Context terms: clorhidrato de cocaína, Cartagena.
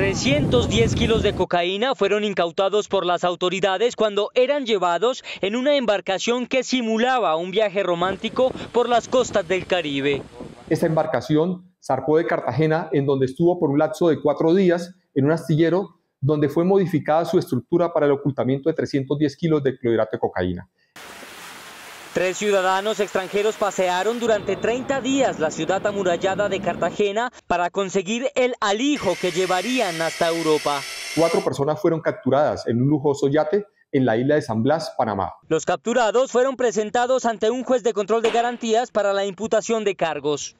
310 kilos de cocaína fueron incautados por las autoridades cuando eran llevados en una embarcación que simulaba un viaje romántico por las costas del Caribe. Esta embarcación zarpó de Cartagena, en donde estuvo por un lapso de 4 días en un astillero, donde fue modificada su estructura para el ocultamiento de 310 kilos de clorhidrato de cocaína. 3 ciudadanos extranjeros pasearon durante 30 días la ciudad amurallada de Cartagena para conseguir el alijo que llevarían hasta Europa. 4 personas fueron capturadas en un lujoso yate en la isla de San Blas, Panamá. Los capturados fueron presentados ante un juez de control de garantías para la imputación de cargos.